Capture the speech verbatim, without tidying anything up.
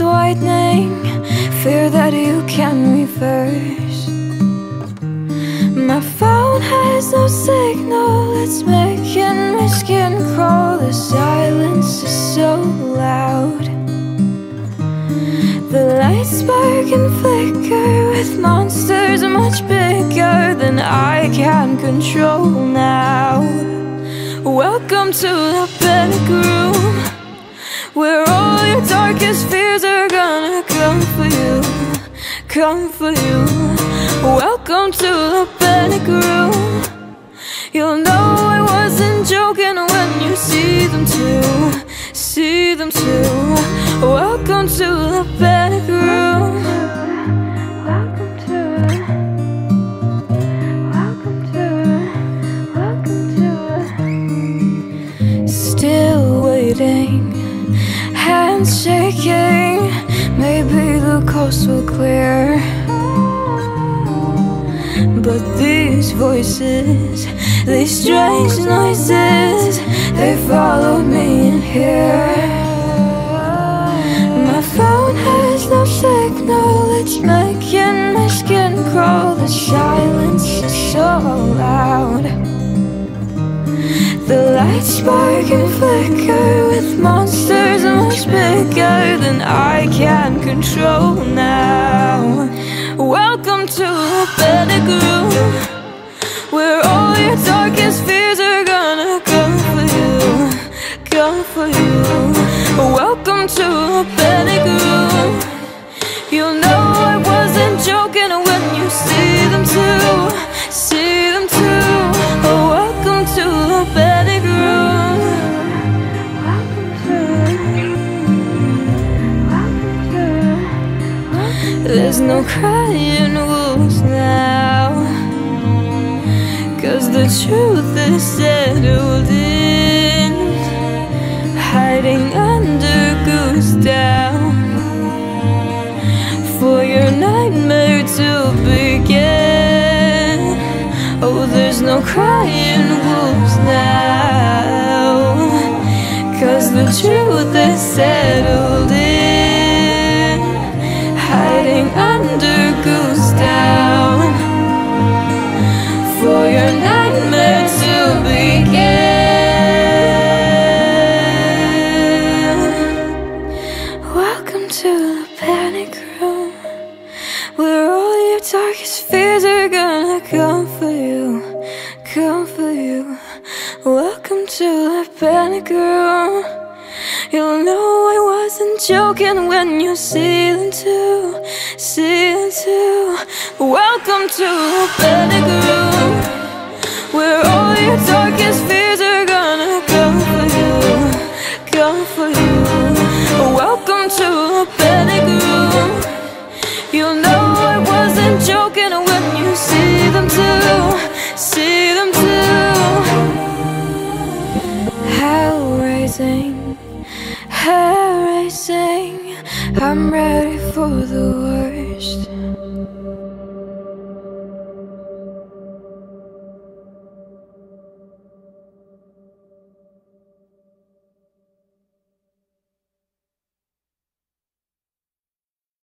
is widening, fear that you can reverse. My phone has no signal, it's making my skin crawl. The silence is so loud. The lights spark and flicker with monsters much bigger than I can control now. Welcome to the panic room, where all your darkest fears are gonna come for you, come for you. Welcome to the panic room. You'll know I wasn't joking when you see them too, see them too. Welcome to the panic room. Welcome to, welcome to, welcome to, welcome to. Still waiting, hands shaking, maybe the coast will clear. But these voices, these strange noises, they follow me in here. My phone has no signal, it's making my skin crawl. The silence is so loud. The lights spark and flicker with monsters much bigger than I can control now. Welcome to the panic room, where all your darkest fears are gonna come for you, come for you. Welcome to the panic room. You'll know I wasn't joking when you see them too, see them too. Welcome to the panic room. There's no crying wolves now, 'cause the truth is settled in, hiding under goose down, for your nightmare to begin. Oh, there's no crying wolves now, 'cause the truth is settled in, under goose down, for your nightmare to begin. Welcome to the panic room, where all your darkest fears are gonna come for you, come for you. Welcome to the panic room. You'll know I wasn't joking when you see them too, see them too. Welcome to the panic room, where all your darkest fears are gonna come for you, come for you. Welcome to the panic room. You'll know I wasn't joking when you see them too, see them too. Hell raising, hell raising, I'm ready for the worst.